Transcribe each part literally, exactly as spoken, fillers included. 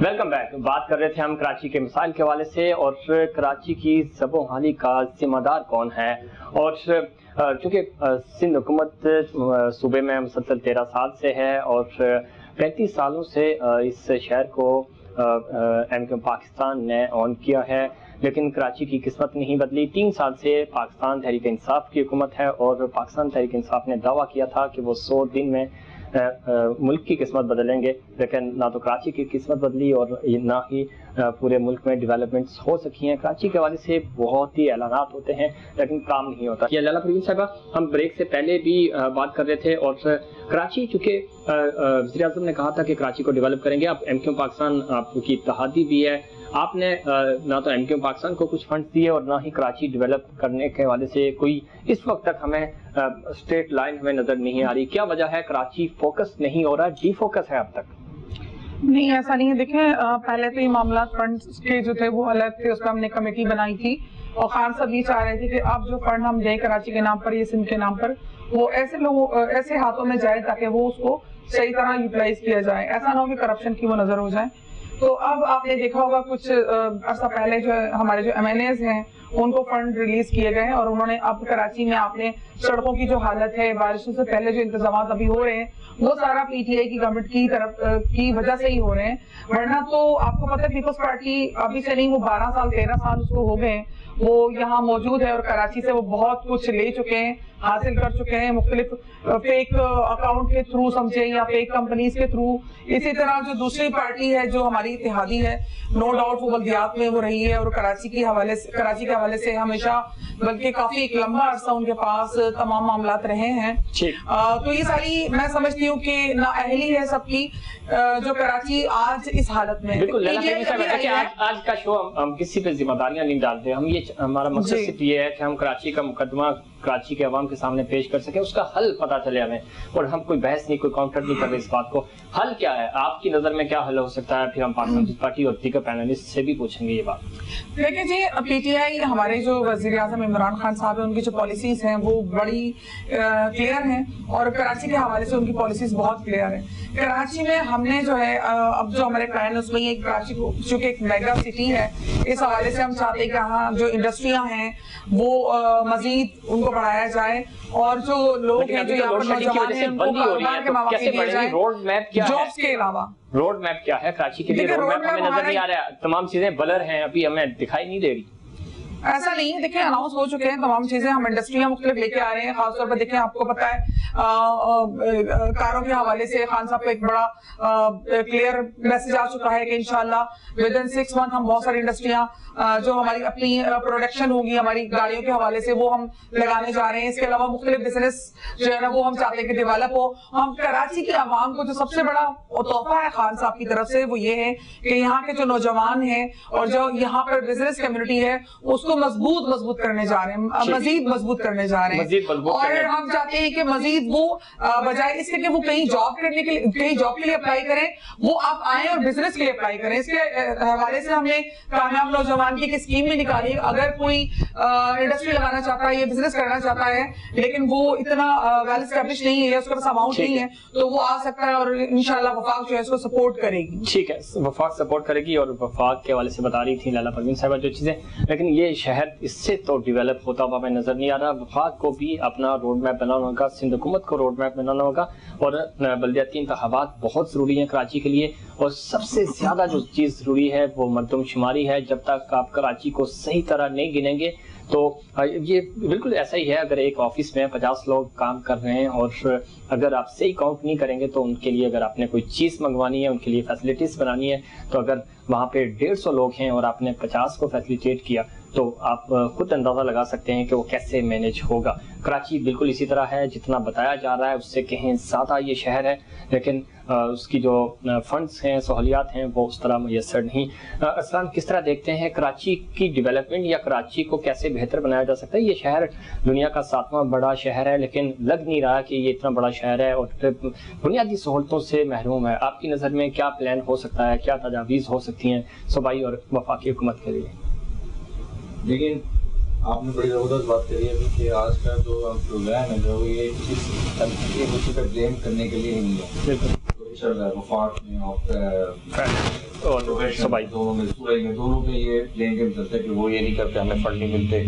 Welcome back. बात कर रहे थे हम कराची के मिसाइल के हवाले से और कराची की जबोहाली का जिम्मेदार कौन है। और चूँकि सिंध हुकूमत सूबे में मुसलसल तेरह साल से है और पैंतीस सालों से इस शहर को एम क्यू पाकिस्तान ने ऑन किया है, लेकिन कराची की किस्मत नहीं बदली। तीन साल से पाकिस्तान तहरीक इंसाफ की हुकूमत है और पाकिस्तान तहरीक इंसाफ ने दावा किया था कि वो सौ दिन में आ, आ, मुल्क की किस्मत बदलेंगे, लेकिन ना तो कराची की किस्मत बदली और ना ही आ, पूरे मुल्क में डेवलपमेंट्स हो सकी हैं। कराची के हवाले से बहुत ही ऐलानात होते हैं लेकिन काम नहीं होता। ये लाला परवीन साहिबा, हम ब्रेक से पहले भी आ, बात कर रहे थे और कराची, चूँकि वज़ीर आज़म ने कहा था कि कराची को डेवलप करेंगे। अब एम क्यू पाकिस्तान आपकी इत्तहादी भी है, आपने ना तो एम क्यू पाकिस्तान को कुछ फंड दिए और ना ही कराची डेवलप करने के हवाले से कोई इस वक्त तक हमें स्ट्रेट लाइन हमें नजर नहीं आ रही। क्या वजह है? कराची फोकस नहीं हो रहा, डीफोकस है अब तक? नहीं, ऐसा नहीं है। देखें, पहले तो ये मामला फंड के जो थे वो अलग थे, उस पर हमने कमेटी बनाई थी और खान साहब ये चाह रहे थे कि अब जो फंड हम दें कराची के नाम पर या सिंध के नाम पर वो ऐसे लोगों ऐसे हाथों में जाए ताकि वो उसको सही तरह यूटिलाइज किया जाए, ऐसा ना हो कि करप्शन की वो नजर हो जाए। तो अब आपने देखा होगा कुछ अर्सा पहले जो हमारे जो एम एन एज़ हैं उनको फंड रिलीज किए गए हैं और उन्होंने अब कराची में आपने सड़कों की जो हालत है, बारिशों से पहले जो इंतजाम अभी हो रहे हैं वो सारा पी टी आई की गवर्नमेंट की तरफ की वजह से ही हो रहे हैं। वरना तो आपको पता है पीपल्स पार्टी अभी से नहीं, वो बारह साल तेरह साल उसको हो गए, वो यहाँ मौजूद है और कराची से वो बहुत कुछ ले चुके हैं, हासिल कर चुके हैं, मुख्तलिफ फेक अकाउंट के थ्रू समझे या फेक कंपनीज के थ्रू। इसी तरह जो दूसरी पार्टी है जो हमारी इतिहादी है, नो डाउट वो बल्दियात में वो रही है और कराची के हवाले से कराची के हवाले से हमेशा, बल्कि काफी एक लंबा अरसा उनके पास तमाम मामला रहे हैं। आ, तो ये सारी मैं समझती हूँ कि ना अहली है सबकी जो कराची आज इस हालत में। बिल्कुल, आज का शो हम किसी पे जिम्मेदारियां नहीं डालते, हम ये हमारा मकसद सिर्फ ये है कि हम कराची का मुकदमा कराची के अवाम के सामने पेश कर सके, उसका हल पता चले हमें, और हम कोई बहस नहीं, कोई काउंटर नहीं कर रहे इस बात को। हल क्या है आपकी नजर में, क्या हल हो सकता है? फिर हम पाकिस्तान पार्टी और तीसरे पैनलिस्ट से भी पूछेंगे ये बात। देखिए जी, पी टी आई हमारे जो वजीर आजम इमरान खान साहब हैं उनकी जो पॉलिसीज हैं वो बड़ी क्लियर हैं और कराची के हवाले से उनकी पॉलिसीज बहुत क्लियर हैं। कराची में हमने जो है अब जो हमारे प्लान है उसमें ये कराची को चूँकि एक मेगा सिटी है, इस हवाले से हम चाहते हैं कि यहाँ जो इंडस्ट्रियाँ हैं वो मजीद उनको बढ़ाया जाए और जो लोग हैं जो यहाँ पर नौजवान हैं उनको कारोबार के मौके दिए जाए। रोड मैप क्या है? जॉब्स के अलावा रोड मैप क्या है कराची के लिए? रोड मैप हमें नजर नहीं आ रहा है, तमाम चीजें ब्लर हैं, अभी हमें दिखाई नहीं दे रही। ऐसा नहीं है, देखिए अनाउंस हो चुके हैं तमाम चीजें, हम इंडस्ट्रियां मुख्तलिफ लेके आ रहे हैं। खासतौर पर देखें, आपको पता है आ, आ, कारों के हवाले से खान साहब का एक बड़ा क्लियर मैसेज आ चुका है कि इंशाल्लाह विद इन सिक्स मंथ हम बहुत सारी इंडस्ट्रियां जो हमारी अपनी प्रोडक्शन होगी हमारी गाड़ियों के हवाले से वो हम लगाने जा रहे हैं। इसके अलावा मुख्तलिफ बिजनेस जो है ना वो हम चाहते हैं कि डेवलप हो। हम कराची के आवाम को जो सबसे बड़ा तोहफा है खान साहब की तरफ से वो ये है कि यहाँ के जो नौजवान है और जो यहाँ पर बिजनेस कम्युनिटी है उसको तो मजबूत मजबूत करने जा रहे हैं, मजीद मजबूत करने जा रहे हैं। और हम चाहते हैं कि मजीद वो बजाय इसके कि वो कहीं जॉब करने के लिए कहीं जॉब के लिए अप्लाई करें, वो आप आए और बिजनेस के लिए अप्लाई करें। इसके हवाले से हमने कामयाब नौजवान की एक स्कीम भी निकाली, अगर कोई इंडस्ट्री लगाना चाहता है या बिजनेस करना चाहता है लेकिन वो इतना वेल एस्टेब्लिश नहीं है, उसके पास अमाउंट नहीं है, तो वो आ सकता है और इंशाल्लाह वफाक जो है इसको सपोर्ट करेगी। ठीक है, वफाक सपोर्ट करेगी और वफाक के हवाले से बता रही थी लाला परवीन साहिबा जो चीजें, लेकिन ये शहर इससे तो डेवलप होता हुआ हमें नजर नहीं आ रहा। वफाक को भी अपना रोड मैप बनाना होगा, सिंध हुकूमत को रोड मैप बनाना होगा और बल्दियाती इंतखाबात बहुत ज़रूरी हैं कराची के लिए। और सबसे ज़्यादा जो चीज़ ज़रूरी है वो मरदमशुमारी है। जब तक आप कराची को सही तरह नहीं गिनेंगे तो ये बिल्कुल ऐसा ही है, अगर एक ऑफिस में पचास लोग काम कर रहे हैं और अगर आप सही काउंट नहीं करेंगे तो उनके लिए, अगर आपने कोई चीज़ मंगवानी है, उनके लिए फैसिलिटीज़ बनानी है, तो अगर वहाँ पे डेढ़ सौ लोग हैं और आपने पचास को फैसिलिटेट किया तो आप खुद अंदाज़ा लगा सकते हैं कि वो कैसे मैनेज होगा। कराची बिल्कुल इसी तरह है, जितना बताया जा रहा है उससे कहीं ज़्यादा ये शहर है, लेकिन उसकी जो फंड्स हैं, सहूलियात हैं, वो उस तरह मैसर नहीं। असलान, किस तरह देखते हैं कराची की डेवलपमेंट या कराची को कैसे बेहतर बनाया जा सकता है? ये शहर दुनिया का सातवां बड़ा शहर है लेकिन लग नहीं रहा कि ये इतना बड़ा शहर है और बुनियादी सहूलतों से महरूम है। आपकी नज़र में क्या प्लान हो सकता है, क्या तजावीज़ हो सकती हैं सूबाई और वफाकी हुकूमत के लिए? लेकिन आपने बड़ी ज़बरदस्त बात करी है अभी कि आज का जो प्रोग्राम है जो ये इस तनकीद का ब्लेम करने के लिए नहीं है। चल रहा है वफाक में और दोनों में सूरज में दोनों पे ये लेन देन चलते हैं कि वो ये नहीं करते, हमें फंड नहीं मिलते।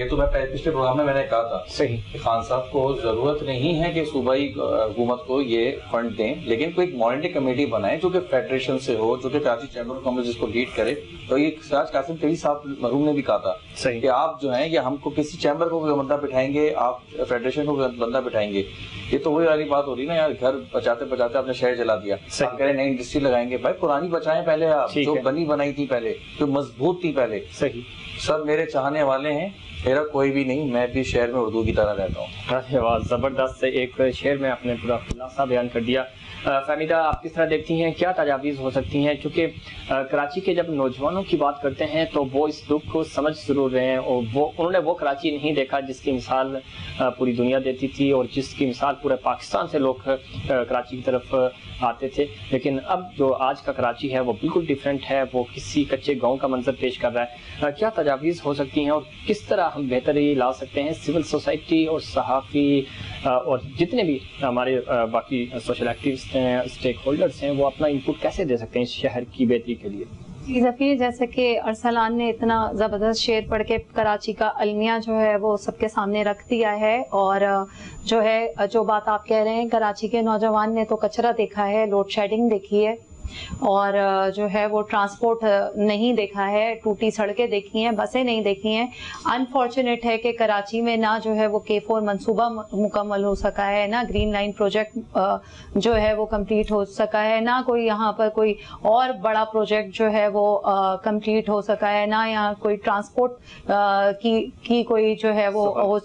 ये तो मैं पिछले प्रोग्राम में मैंने कहा था सही कि खान साहब को जरूरत नहीं है कि सूबाई हुकूमत को ये फंड दें, लेकिन कोई एक मॉनिटरिंग कमेटी बनाए जो कि फेडरेशन से हो, जो कि कराची चैम्बर ऑफ कॉमर्स को लीड करे। तो ये सिराज कासिम कई साहब मरहूम ने भी कहा था सही कि आप जो है ये हमको किसी चैम्बर को बंदा बिठाएंगे, आप फेडरेशन को बंदा बिठाएंगे। ये तो वही वाली बात हो रही ना यार, घर बचाते बचाते आपने शहर जला दिया, आप कह रहे नई इंडस्ट्री लगाएंगे। भाई पुरानी बचाएं पहले आप, जो बनी बनाई थी पहले, जो मजबूत थी पहले। सही सब मेरे चाहने वाले हैं, मेरा कोई भी नहीं, मैं भी शहर में उर्दू की तरह रहता हूँ। अरे वाह, जबरदस्त से एक शहर में आपने पूरा खुलासा बयान कर दिया। फहमीदा, आप किस तरह देखती हैं, क्या तजावीज़ हो सकती हैं, क्योंकि कराची के जब नौजवानों की बात करते हैं तो वो इस दुख को समझ जरूर रहे हैं और वो उन्होंने वो कराची नहीं देखा जिसकी मिसाल पूरी दुनिया देती थी और जिसकी मिसाल पूरे पाकिस्तान से लोग कराची की तरफ आते थे। लेकिन अब जो आज का कराची है वो बिल्कुल डिफरेंट है, वो किसी कच्चे गाँव का मंजर पेश कर रहा है। क्या तजावीज़ हो सकती हैं और किस तरह हम बेहतरी ला सकते हैं सिविल सोसाइटी और सहाफ़ी और जितने भी हमारे बाकी सोशल एक्टिविस्ट हैं, स्टेक होल्डर्स हैं, वो अपना इनपुट कैसे दे सकते हैं इस शहर की बेहतरी के लिए? जी ज़फ़ीर, जैसे कि अरसलान ने इतना ज़बरदस्त शेर पढ़ के कराची का अलमिया जो है वो सबके सामने रख दिया है। और जो है जो बात आप कह रहे हैं, कराची के नौजवान ने तो कचरा देखा है, लोड शेडिंग देखी है और जो है वो ट्रांसपोर्ट नहीं देखा है, टूटी सड़कें देखी हैं, बसें नहीं देखी हैं। अनफॉर्चुनेट है कि कराची में ना जो है वो के फोर मनसूबा मुकम्मल हो सका है, ना ग्रीन लाइन प्रोजेक्ट जो है वो कंप्लीट हो सका है, ना कोई यहाँ पर कोई और बड़ा प्रोजेक्ट जो है वो कंप्लीट हो सका है, ना यहाँ कोई ट्रांसपोर्ट की की कोई जो है वो हो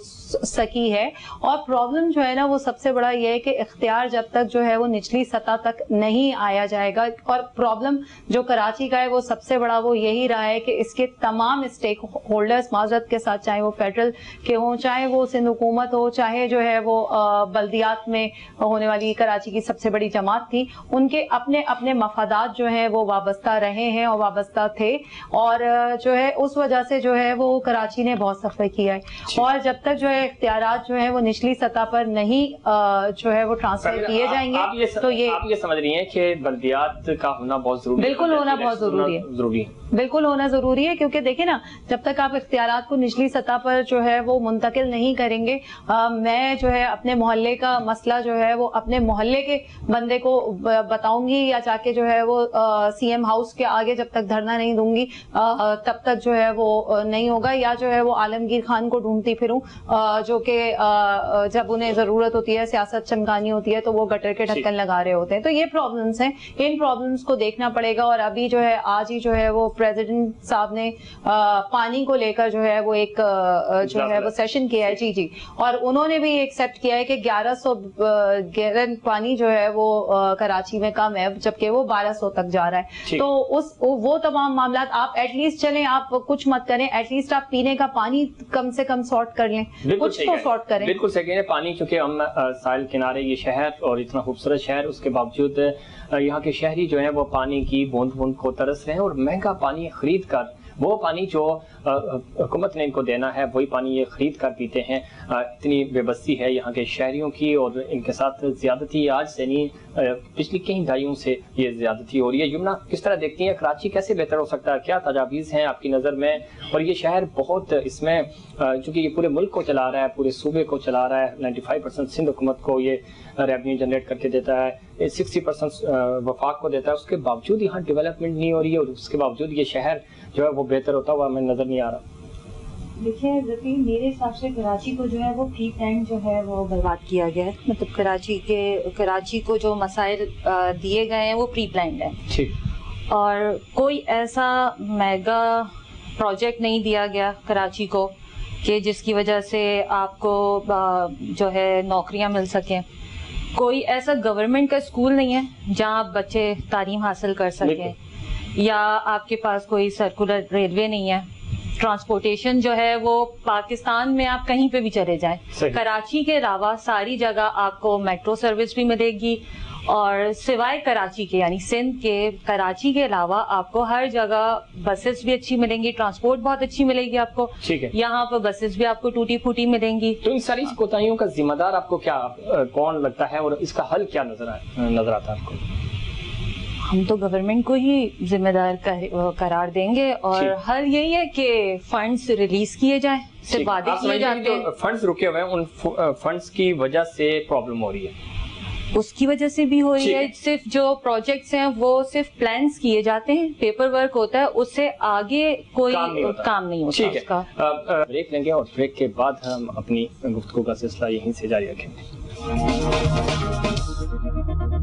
सकी है। और प्रॉब्लम जो है ना वो सबसे बड़ा ये है कि इख्तियार जब तक जो है वो निचली सतह तक नहीं आया जाएगा। और प्रॉब्लम जो कराची का है वो सबसे बड़ा वो यही रहा है कि इसके तमाम स्टेक होल्डर्स माजरत के साथ, चाहे वो फेडरल के हों, चाहे वो सिंध हुकूमत हो, चाहे जो है वो बल्दियात में होने वाली कराची की सबसे बड़ी जमात थी, उनके अपने अपने मफादात जो हैं वो वाबस्ता रहे हैं और वाबस्ता थे। और जो है उस वजह से जो है वो कराची ने बहुत सफ़र किया है। और जब तक जो है इख्तियारात जो है वो निचली सतह पर नहीं जो है वो ट्रांसफर किए जाएंगे तो ये आप ये समझ रही है कि बल्दियात का होना बहुत जरूरी है, बिल्कुल होना बहुत जरूरी है, जरूरी बिल्कुल होना जरूरी है। क्योंकि देखें ना, जब तक आप इख्तियारात को निचली सतह पर जो है वो मुंतकिल नहीं करेंगे, आ, मैं जो है अपने मोहल्ले का मसला जो है वो अपने मोहल्ले के बंदे को बताऊंगी या जाके जो है वो सीएम हाउस के आगे जब तक धरना नहीं दूंगी आ, आ, तब तक जो है वो नहीं होगा। या जो है वो आलमगीर खान को ढूंढती फिरूं, जो कि जब उन्हें जरूरत होती है, सियासत चमकानी होती है, तो वो गटर के ढक्कन लगा रहे होते हैं। तो ये प्रॉब्लम्स हैं, इन प्रॉब्लम्स को देखना पड़ेगा। और अभी जो है आज ही जो है वो प्रेसिडेंट साहब ने आ, पानी को लेकर जो है वो एक आ, जो है वो सेशन किया है, जी जी, और उन्होंने भी एक्सेप्ट किया है कि ग्यारह सौ गैलन पानी जो है वो आ, कराची में कम है, जबकि वो बारह सौ तक जा रहा है। तो उस वो तमाम मामला आप एटलीस्ट चलें, आप कुछ मत करें, एटलीस्ट आप पीने का पानी कम से कम सॉर्ट कर लें, कुछ तो सॉर्ट करें। बिल्कुल सही है, पानी क्योंकि हम साहिल किनारे ये शहर और इतना खूबसूरत शहर, उसके बावजूद यहाँ के शहरी जो है वो पानी की बूंद बूंद को तरस रहे हैं और महंगा पानी खरीद कर, वो पानी जो हुकूमत ने इनको देना है वही पानी ये खरीद कर पीते हैं। आ, इतनी बेबसी है यहाँ के शहरियों की और इनके साथ ज्यादती आज से नहीं, पिछली कई दहाइयों से ये ज्यादती हो रही है। यमुना, किस तरह देखती हैं कराची कैसे बेहतर हो सकता है, क्या तजावीज़ हैं आपकी नज़र में? और ये शहर बहुत इसमें, चूँकि ये पूरे मुल्क को चला रहा है, पूरे सूबे को चला रहा है, नाइन्टी फाइव परसेंट सिंध हुकूमत को ये रेवन्यू जनरेट करके देता है, सिक्सटी परसेंट वफाक को देता है, उसके बावजूद यहाँ डेवलपमेंट नहीं हो रही है और उसके बावजूद ये शहर जो है वो बेहतर होता हुआ हमें नजर नहीं आ रहा। देखिए ज़फ़ीर, मेरे हिसाब से कराची को जो है वो फ्री टाइम जो है वो बर्बाद किया गया है। मतलब कराची के कराची को जो मसाइल दिए गए हैं वो प्री प्लान्ड है, ठीक, और कोई ऐसा मेगा प्रोजेक्ट नहीं दिया गया कराची को कि जिसकी वजह से आपको जो है नौकरियाँ मिल सकें। कोई ऐसा गवर्नमेंट का स्कूल नहीं है जहाँ आप बच्चे तालीम हासिल कर सकें, या आपके पास कोई सर्कुलर रेलवे नहीं है ट्रांसपोर्टेशन जो है वो पाकिस्तान में आप कहीं पे भी चले जाएं, कराची के अलावा सारी जगह आपको मेट्रो सर्विस भी मिलेगी और सिवाय कराची के यानी सिंध के, कराची के अलावा आपको हर जगह बसेस भी अच्छी मिलेंगी, ट्रांसपोर्ट बहुत अच्छी मिलेगी आपको, यहाँ पर बसेस भी आपको टूटी फूटी मिलेंगी। तो इन सारी कोताहियों का जिम्मेदार आपको क्या कौन लगता है और इसका हल क्या नजर नजर आता है आपको? हम तो गवर्नमेंट को ही जिम्मेदार कर, करार देंगे और हल यही है कि फंड्स रिलीज किए जाएं, सिर्फ वादे किए जाते हैं। फंड्स रुके हुए हैं, उन फंड्स की वजह से प्रॉब्लम हो रही है, उसकी वजह से भी हो रही है। सिर्फ जो प्रोजेक्ट्स हैं वो सिर्फ प्लान्स किए जाते हैं, पेपर वर्क होता है, उससे आगे कोई काम नहीं होता, काम नहीं होता उसका। ब्रेक लेंगे और ब्रेक के बाद हम अपनी गुफ्तगू का सिलसिला यहीं से जारी रखेंगे।